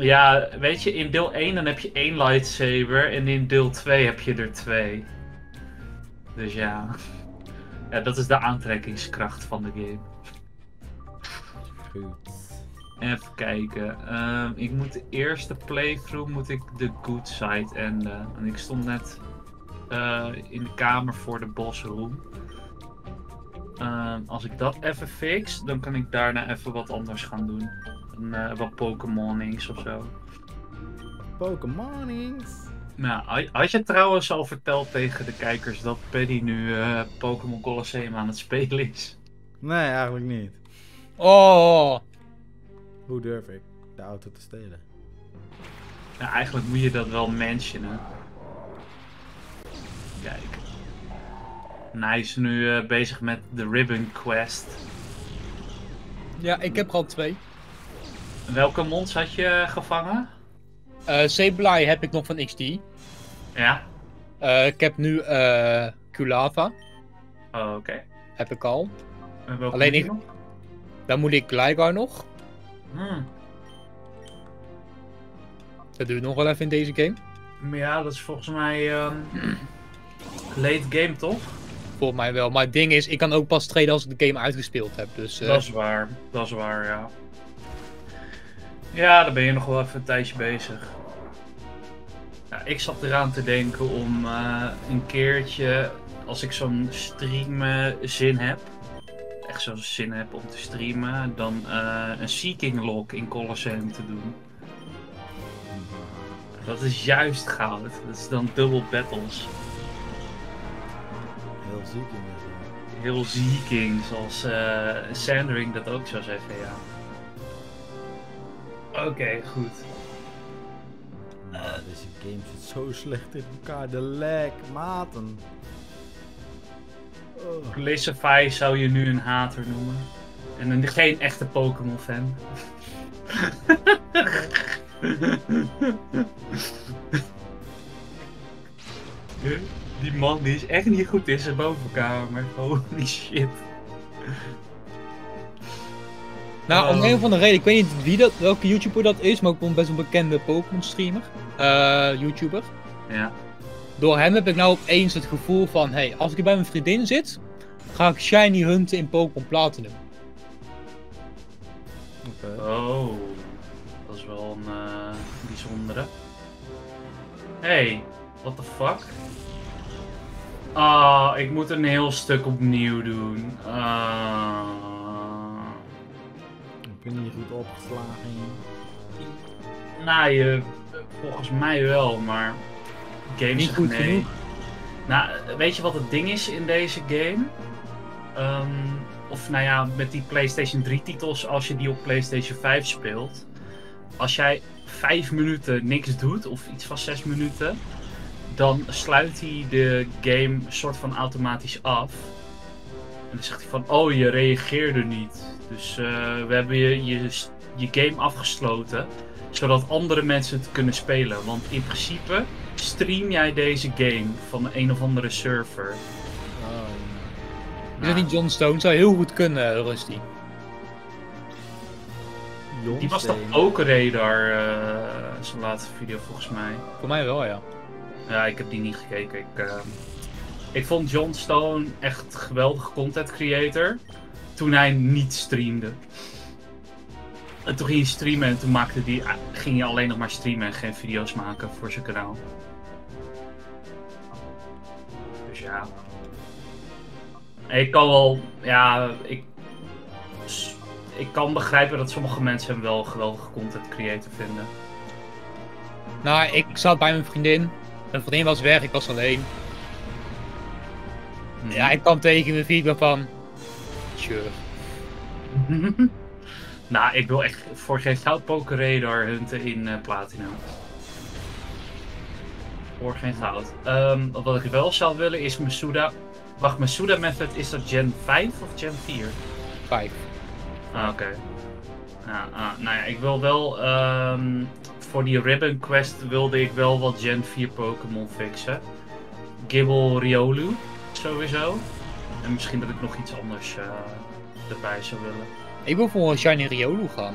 Ja, weet je, in deel 1 dan heb je 1 lightsaber en in deel 2 heb je er 2. Dus ja. Ja, dat is de aantrekkingskracht van de game. Goed. Even kijken. Ik moet de eerste playthrough moet ik de good side enden. En ik stond net in de kamer voor de boss room. Als ik dat even fix, dan kan ik daarna even wat anders gaan doen. Wat Pokémonings of zo. Pokémonings? Nou, had je trouwens al verteld tegen de kijkers dat Paddy nu Pokémon Colosseum aan het spelen is? Nee, eigenlijk niet. Oh! Hoe durf ik de auto te stelen? Nou, eigenlijk moet je dat wel mentionen. Kijk. En hij is nu bezig met de Ribbon Quest. Ja, ik heb er al 2. Welke mons had je gevangen? C-Blay heb ik nog van XD. Ja. Ik heb nu Culava. Oh, oké. Heb ik al. Alleen ik... nog? Dan moet ik Gligar nog. Dat duurt nog wel even in deze game. Ja, dat is volgens mij late game, toch? Volgens mij wel, maar het ding is, ik kan ook pas treden als ik de game uitgespeeld heb. Dus, dat is waar, ja. Ja, dan ben je nog wel even een tijdje bezig. Ja, ik zat eraan te denken om een keertje, als ik zo'n streamzin heb, echt zo'n zin heb om te streamen, dan een Seeking-lock in Colosseum te doen. Dat is juist goud. Dat is dan dubbel battles. Heel Seeking. Heel Seeking, zoals Sandering dat ook zou zeggen, ja. Oké, goed. Deze game zit zo slecht in elkaar. De lag, maten. Oh. Glissify zou je nu een hater noemen. En een, geen echte Pokémon fan. Die man die is echt niet goed in zijn bovenkamer. Holy shit. Nou, om een of andere reden, ik weet niet wie dat, welke YouTuber dat is, maar ook best een bekende Pokémon streamer. YouTuber. Ja. Door hem heb ik nou opeens het gevoel van, hey, als ik bij mijn vriendin zit, ga ik shiny hunten in Pokémon Platinum. Okay. Oh, dat is wel een bijzondere. Hey, what the fuck? Ah, ik moet een heel stuk opnieuw doen. Ik ben niet goed opgeslagen. Nou, volgens mij wel, maar... Games niet goed genoeg. Nou, weet je wat het ding is in deze game? Of nou ja, met die PlayStation 3 titels, als je die op PlayStation 5 speelt. Als jij 5 minuten niks doet, of iets van 6 minuten, dan sluit hij de game soort van automatisch af. En dan zegt hij van, oh, je reageerde niet. Dus we hebben je game afgesloten, zodat andere mensen het kunnen spelen. Want in principe stream jij deze game van een of andere server. Is dat niet John Stone? Zou heel goed kunnen, Rusty. Die was toch ook radar, zijn laatste video volgens mij. Voor mij wel, ja. Ja, ik heb die niet gekeken. Ik vond John Stone echt een geweldige content creator. Toen hij niet streamde. En toen ging hij streamen en toen ging hij alleen nog maar streamen en geen video's maken voor zijn kanaal. Dus ja. Ik kan wel, ja, ik kan begrijpen dat sommige mensen hem wel een geweldige content creator vinden. Nou, ik zat bij mijn vriendin. Mijn vriendin was weg, ik was alleen. Ja, ik kwam tegen mijn feedback van... Sure. Nou, ik wil echt voor geen goud Pokéradar hunten in Platinum. Voor geen goud. Wat ik wel zou willen is Masuda... Wacht, Masuda Method, is dat Gen 5 of Gen 4? 5. Ah, oké. Nou ja, ik wil wel... voor die Ribbon Quest wilde ik wel wat Gen 4 Pokémon fixen. Gible, Riolu. Sowieso. En misschien dat ik nog iets anders erbij zou willen. Ik wil voor een Shiny Riolu gaan.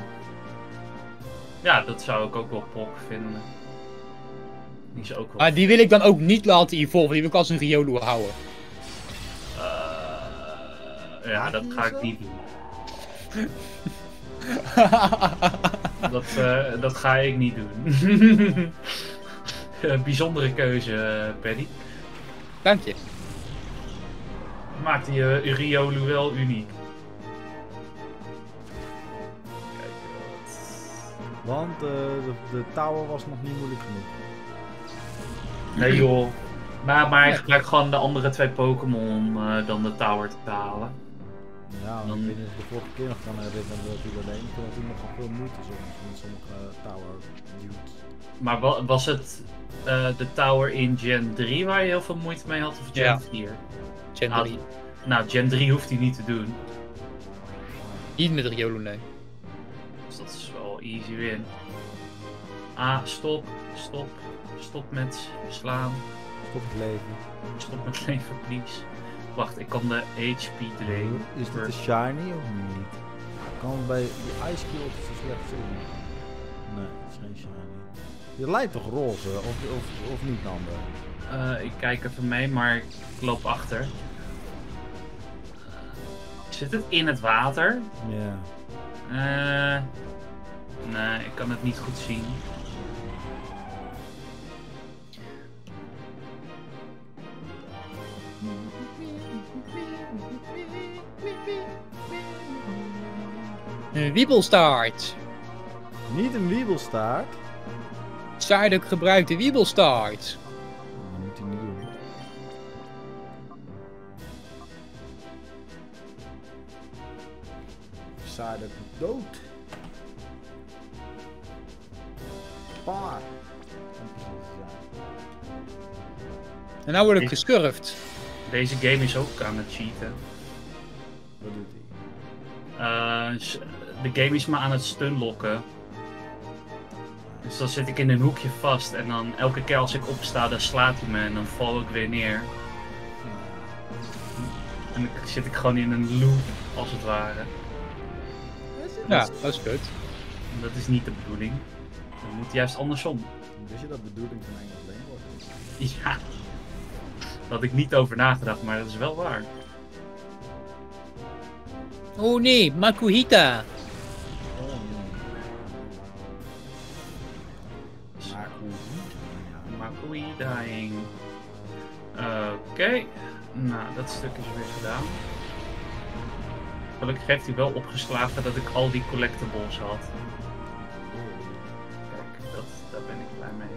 Ja, dat zou ik ook wel pok vinden. Die, ook wel... die wil ik dan ook niet laten evolven, die wil ik als een Riolu houden. Ja, dat ga ik niet doen. Dat ga ik niet doen. Een bijzondere keuze, Paddy. Dank je. Maakt die Riolu wel uniek. Kijk, want de tower was nog niet moeilijk genoeg. Nee joh. Maar hij gebruikt gewoon de andere twee Pokémon dan de tower te halen. Ja, want ik weet niet of ik de vorige keer nog kan herinneren dat hij alleen kon, dat hij nog veel moeite soms met sommige tower dudes. Maar was het de tower in Gen 3 waar je heel veel moeite mee had of Gen 4? Gen 3. Nou, Gen 3 hoeft hij niet te doen. Niet met Riolu, nee. Dus dat is wel easy win. Stop met slaan. Stop met leven. Stop met leven, please. Wacht, ik kan de HP drain. Is dit een shiny of niet? Ik kan bij die ice cube zo slecht vinden. Nee, het is geen shiny. Je lijkt toch roze, of niet dan? Ik kijk even mee, maar ik loop achter. Zit het in het water? Ja. Nee, ik kan het niet goed zien. Een wiebelstaart. Niet een wiebelstaart? Zuidelijk gebruikte wiebelstaart. Dat moet hij niet doen. Zuidelijk dood. Paar. En nou word ik geskurfd. Deze game is ook aan het cheaten. Wat doet hij? De game is me aan het stunlocken. Dus dan zit ik in een hoekje vast en dan elke keer als ik opsta, dan slaat hij me en dan val ik weer neer. En dan zit ik gewoon in een loop, als het ware. Ja, dat is kut. Dat is niet de bedoeling. Dat moet juist andersom. Wist je dat de bedoeling van Engels Language is? Ja. Daar had ik niet over nagedacht, maar dat is wel waar. Oh nee, Makuhita! Oh nee. Makuhita. Oké. Nou, dat stuk is weer gedaan. Gelukkig heeft hij wel opgeslagen dat ik al die collectibles had. Kijk, daar ben ik blij mee.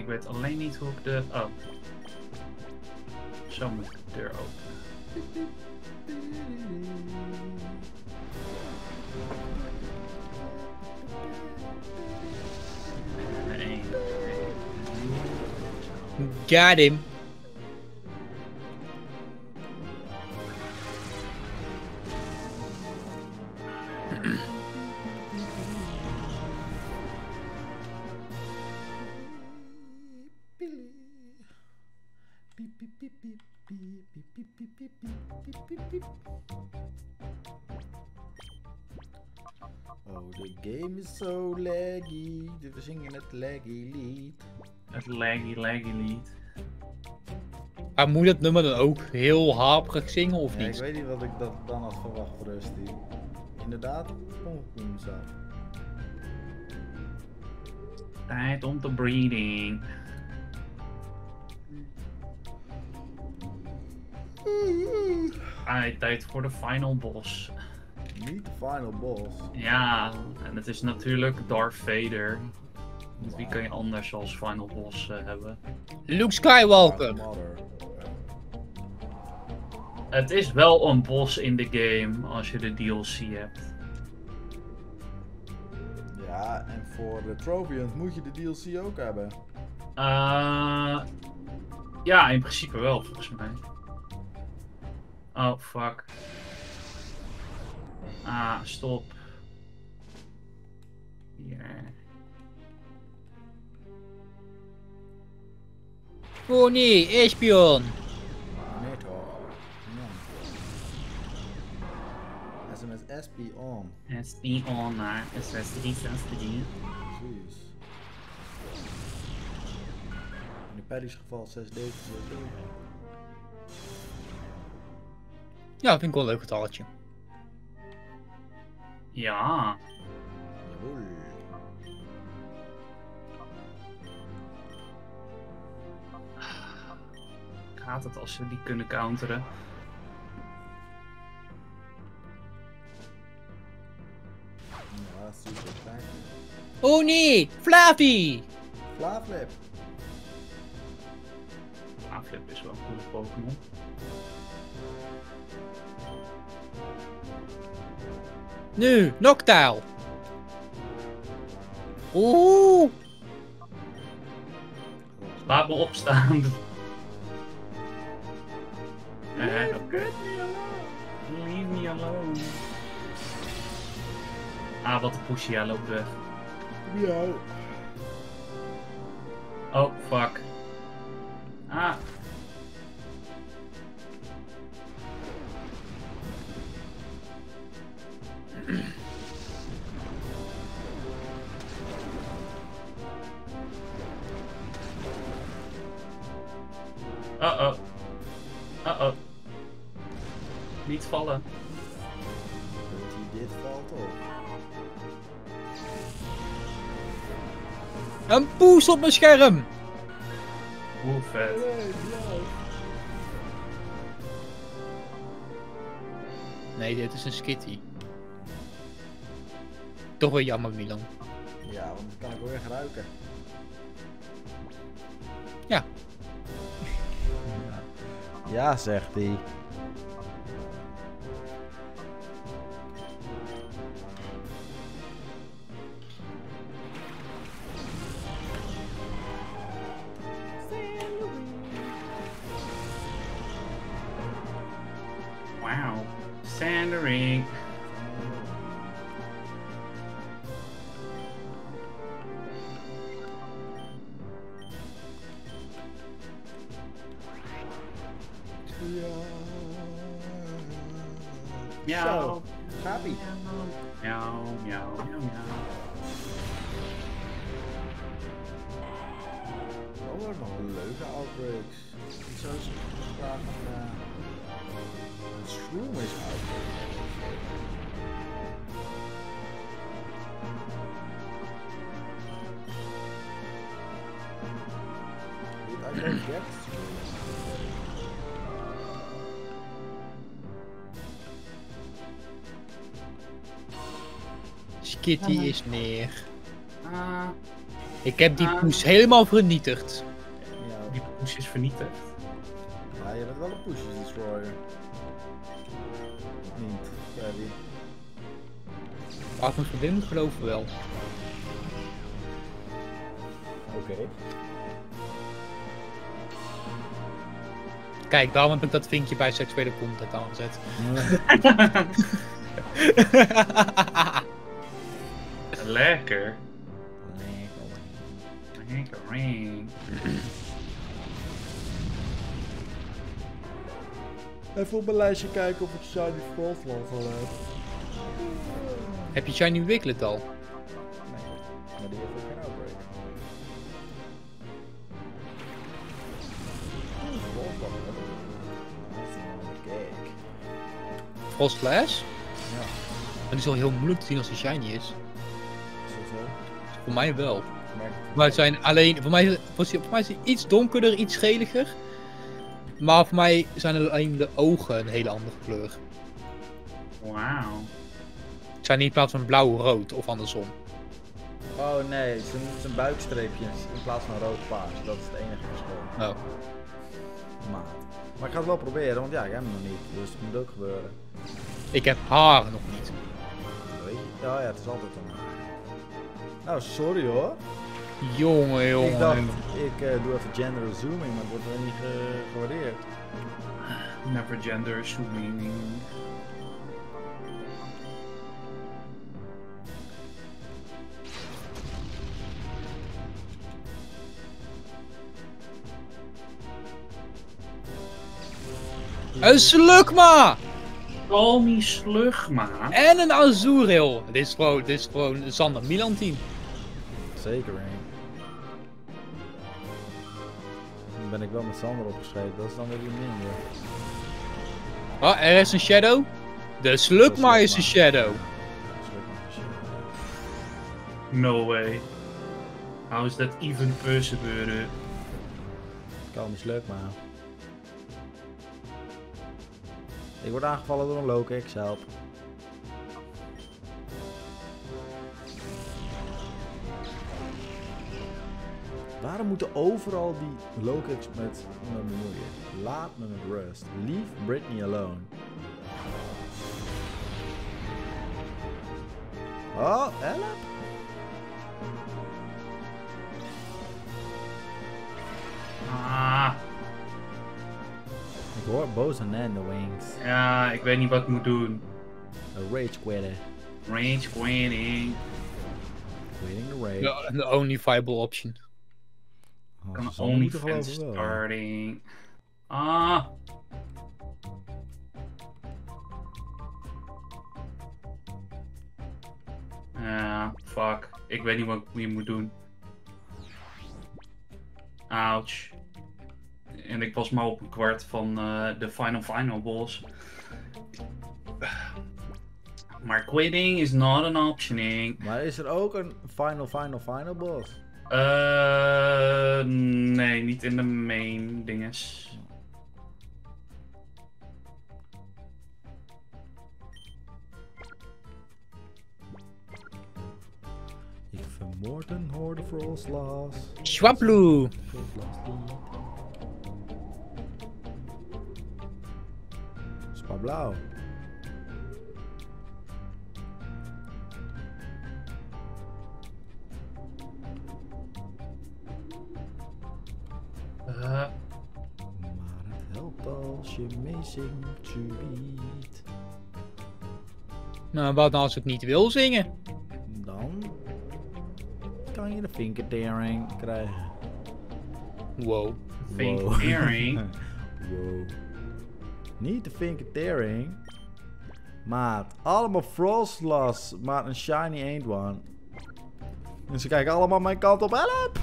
Ik weet alleen niet hoe ik de... Oh. Zo moet ik de deur openen. Got him. Oh, the game is so laggy. We zingen het laggy lied. Het laggy lied. Maar moet dat nummer dan ook heel haperig zingen of niet? Ik weet niet wat ik dat dan had verwacht, Rusty. Inderdaad, ongekomen zo. Tijd om te breeding. Tijd voor de final boss. Niet de final boss? Ja, en het is natuurlijk Darth Vader. Want wie kan je anders als final boss hebben? Luke Skywalker! Het is wel een boss in de game als je de DLC hebt. Ja, en voor de Tropians moet je de DLC ook hebben. Ja, in principe wel volgens mij. Oh, fuck. Stop. Hier. Oh nee, espion. Method. Awesome as Espeon. Espeon, maar is Sastity. Precies. In de Paddy's geval 6D. Ja, vind ik wel een leuk getalletje. Ja. Oei. Ik haat het als we die kunnen counteren. Ja, super fijn. Oh nee, Flavi! Flaflip. Flaflip is wel een goede Pokémon. Nu, Noctowl! Oeh! Laat me opstaan. Leave me alone. Leave me alone. Ah, wat een pushy, hij loopt weg. Ja. Oh, fuck. Ah. Uh-oh. Uh-oh. Niet vallen. Dat hij dit valt op. Een poes op mijn scherm! Hoe vet. Nee, dit is een Skitty. Toch wel jammer, Milan. Ja, want dan kan ik wel weer gaan ruiken. Ja. Ja, zegt hij. Wauw, Sandering. Miauw. Happy. Miauw, miauw, miauw, miauw. Oh, wat een leuke outbreaks. Ik zou ze vragen naar... Een shroom is outbreak. I don't get shroom. Kitty is neer. Ik heb die poes helemaal vernietigd. Ja, die poes is vernietigd. Ja, je bent wel een poesjes destroyer. Niet, Freddy. Af en toe win, geloof ik wel. Oké. Okay. Kijk, daarom heb ik dat vinkje bij seksuele content aangezet. Lekker. Lekker. Lekker. Even op mijn lijstje kijken of ik Shiny Frostland al heb. Heb je Shiny Wiglet al? Nee, maar die heeft ook geen outbreak. Frostlash? Ja. Maar die is al heel moeilijk te zien als die Shiny is. Voor mij wel. Maar het zijn alleen, voor mij zijn iets donkerder, iets geliger. Maar voor mij zijn alleen de ogen een hele andere kleur. Wauw. Het zijn niet in plaats van blauw-rood of andersom. Oh nee, ze moeten een buikstreepje in plaats van rood-paars. Dat is het enige verschil. Oh. Maar ik ga het wel proberen, want ja, ik heb hem nog niet. Dus het moet ook gebeuren. Ik heb haar nog niet. Nee. Ja, ja, het is altijd een haar. Nou, sorry hoor. Jongen. Ik dacht, ik doe even gender zooming, maar het wordt wel niet gewaardeerd. Never gender zooming. Een Slugma! Call me Slugma. En een Azuril. Dit is gewoon een Sander Milan team. Zeker, hè. Dan ben ik wel met Sander opgeschreven, dat is dan weer die minder. Ah, er is een Shadow. De Slugma is een Shadow. No way. How is that even possible? Kan me Slugma. Ik word aangevallen door een Lokex, help. Waarom moeten overal die Lokex met me bemoeien? Laat me met rust. Leave Britney alone. Oh, help! Ah. Ik hoor boze Nando Wings. Ja, ik weet niet wat ik moet doen. Een rage quitting. Rage quitting. Quitting the rage. The only viable option. Oh, kan only fans starting. Ah. Ja, fuck. Ik weet niet wat ik hier moet doen. Ouch. En ik was maar op een kwart van de final boss. Maar quitting is not an optioning. Maar is er ook een final boss? Nee, niet in de main dinges. Ik vermoord een horde frostlaas. Schwablu! Blauw. Maar het helpt als je mee zingt, je beat. Nou, wat nou als het niet wil zingen? Dan kan je de finger daring krijgen. Wow. Finger daring? Wow. Niet de Finketeering, maat. Allemaal Frostlass, maar een shiny ain't one. En ze kijken allemaal mijn kant op, help!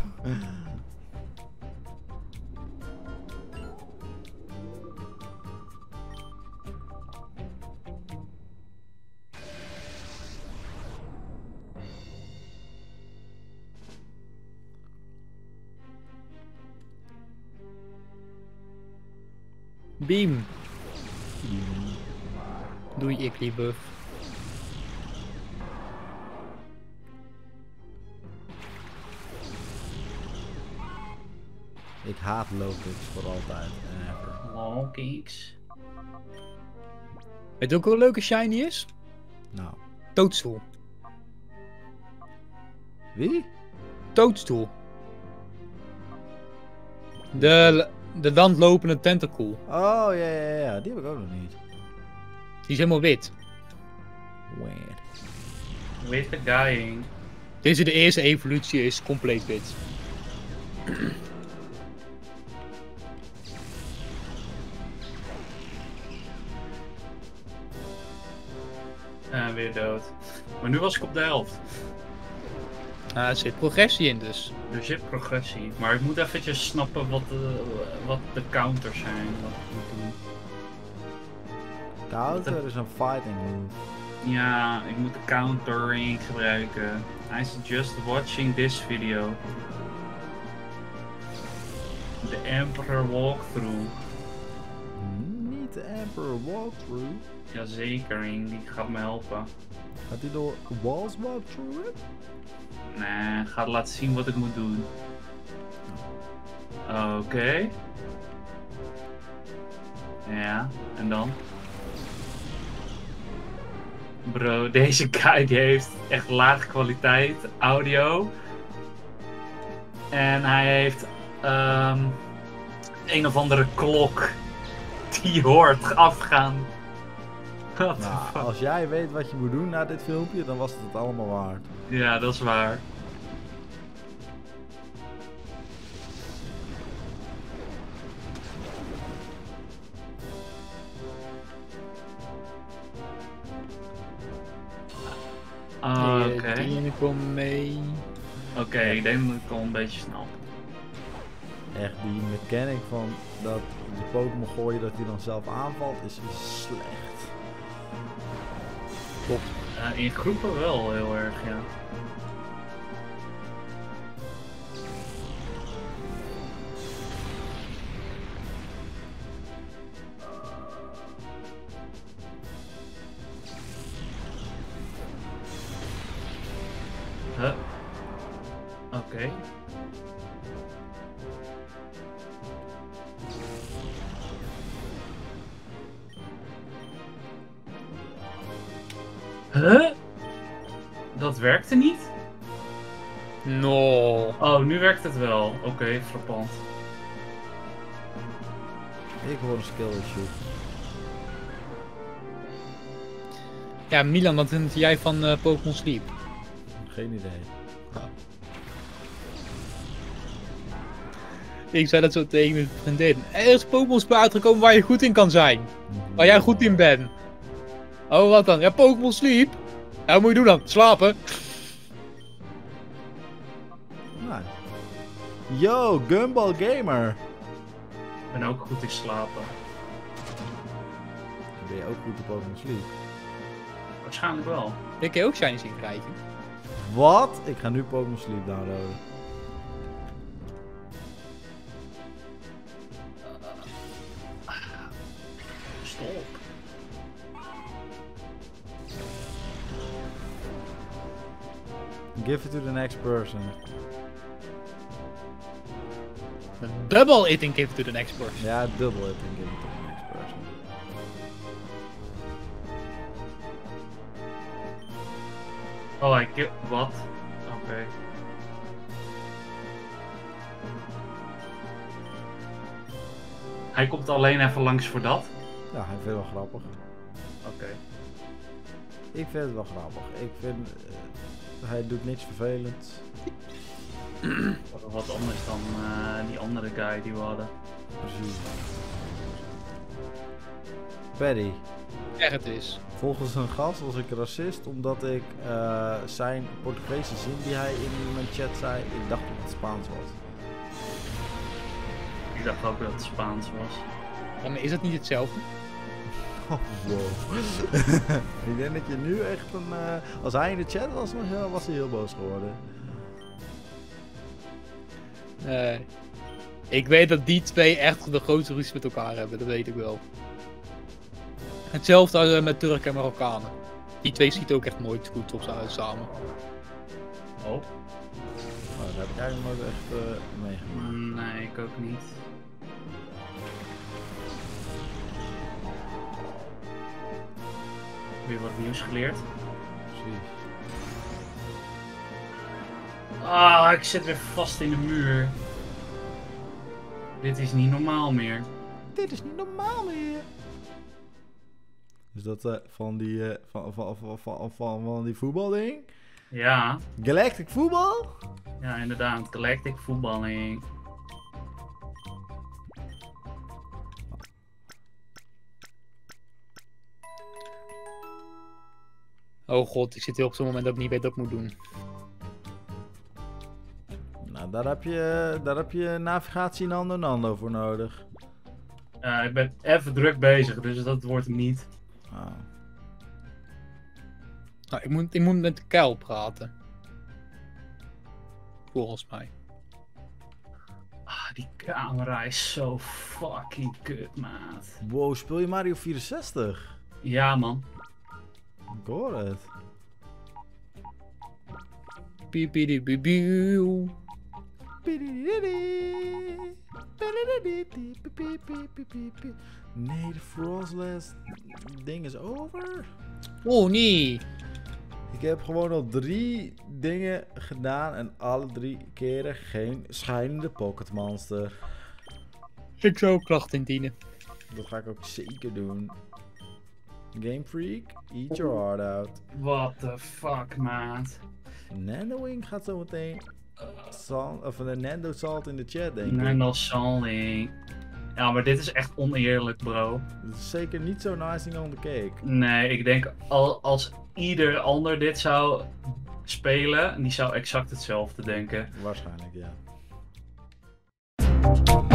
Beam. Doei, ik die buff. Ik haat Lokex voor altijd. Lokex. Weet je ook wel een leuke shiny is? Nou. Toadstoel. Wie? Toadstoel. De landlopende Tentakool. Oh, ja. Die heb ik ook nog niet. Die is helemaal wit. Weird. Wit the dying. Deze de eerste evolutie is compleet wit. Ah, weer dood. Maar nu was ik op de helft. Ah, er zit progressie in dus. Er zit progressie. Maar ik moet eventjes snappen wat de counters zijn. Wat ik moet doen. Counter is een fighting move. Ja, ik moet de countering gebruiken. I suggest watching this video. The Emperor Walkthrough. Niet de Emperor Walkthrough? Jazeker, die gaat me helpen. Gaat hij door Walls Walkthrough? Nee, gaat laten zien wat ik moet doen. Oké. Ja, en dan? Bro, deze guy die heeft echt laag kwaliteit audio. En hij heeft een of andere klok die hoort afgaan. Nou, als jij weet wat je moet doen na dit filmpje, dan was het allemaal waard. Ja, dat is waar. Ah, oké. Die en ik kom mee. Oké, ik denk dat ik al een beetje snel. Echt, die mechanic van dat de Pokémon gooien dat hij dan zelf aanvalt is slecht. Top. In groepen wel heel erg, ja. Oké. Huh? Dat werkte niet? No. Oh, nu werkt het wel. Oké, frappant. Ik hoor een skill issue. Ja, Milan, wat vind jij van Pokémon Sleep? Geen idee. Ik zei dat zo tegen mijn vriendin. Er is Pokémon spel uitgekomen waar je goed in kan zijn. Waar jij goed in bent. Oh, wat dan? Ja, Pokémon Sleep. Ja, wat moet je doen dan? Slapen. Nou. Yo, Gumball Gamer. Ik ben ook goed in slapen. Ben je ook goed in Pokémon Sleep? Waarschijnlijk wel. Ik kan ook shinies in krijgen. Wat? Ik ga nu Pokémon Sleep downloaden. Stop. Give it to the next person. Double it and give it to the next person. Ja, double it and give it to the next person. Oh, I get what? Okay. Hij komt alleen even langs voor dat? Ja, hij vindt het wel grappig. Oké. Ik vind het wel grappig. Ik vind... hij doet niks vervelends. Wat anders dan die andere guy die we hadden. Precies. Paddy. Echt het is. Volgens een gast was ik racist omdat ik zijn Portugese zin die hij in mijn chat zei, ik dacht dat het Spaans was. Ik dacht ook dat het Spaans was. En is het niet hetzelfde? Oh, wow. Ik denk dat je nu echt een... als hij in de chat was, was hij heel boos geworden. Nee. Ik weet dat die twee echt de grootste ruzie met elkaar hebben, dat weet ik wel. Hetzelfde als met Turken en Marokkanen. Die twee schieten ook echt nooit goed op samen. Oh. Oh, daar heb ik eigenlijk nooit echt meegemaakt. Nee, ik ook niet. Weer wat nieuws geleerd. Precies. Ah, ik zit weer vast in de muur. Dit is niet normaal meer. Dit is niet normaal meer. Is dat van die voetbalding? Ja. Galactic voetbal? Ja, inderdaad. Galactic voetballing. Oh god, ik zit hier op zo'n moment dat ik niet weet dat ik moet doen. Nou, daar heb je navigatie Nando voor nodig. Ja, ik ben even druk bezig, dus dat wordt hem niet. Ah. Nou, ik moet met de kuil praten. Volgens mij. Ah, die camera is zo fucking kut, maat. Wow, speel je Mario 64? Ja, man. Ik hoor het. Nee, de Frostless ding is over. Oh nee. Ik heb gewoon al 3 dingen gedaan en alle 3 keren geen schijnende Pocket Monster. Ik zou klachten indienen. Dat ga ik ook zeker doen. Game Freak, eat your heart out. What the fuck, maat. Nandoing gaat zo meteen. Nando Salt in de chat, denk ik. Nando Salting. Ja, maar dit is echt oneerlijk, bro. Dat is zeker niet zo nice on the cake. Nee, ik denk als ieder ander dit zou spelen, die zou exact hetzelfde denken. Waarschijnlijk, ja.